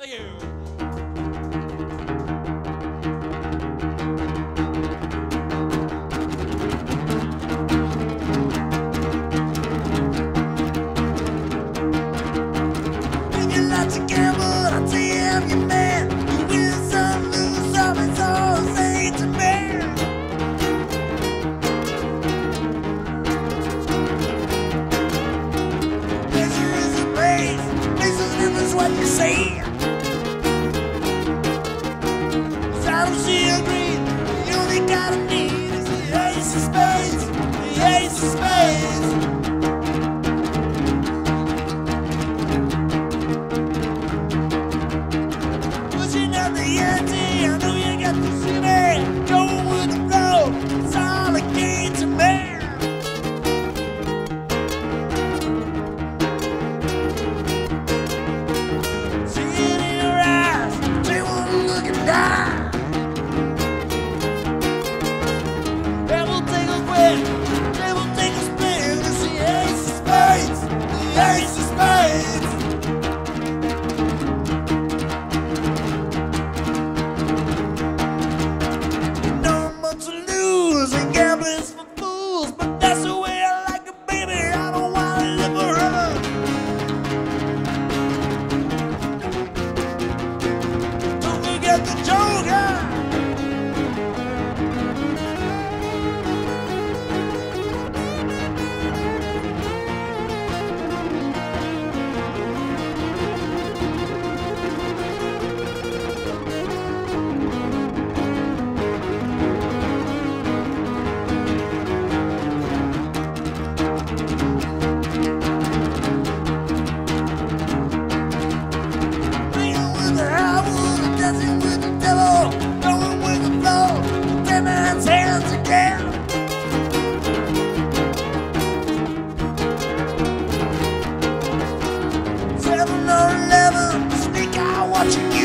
Thank you. Watching you.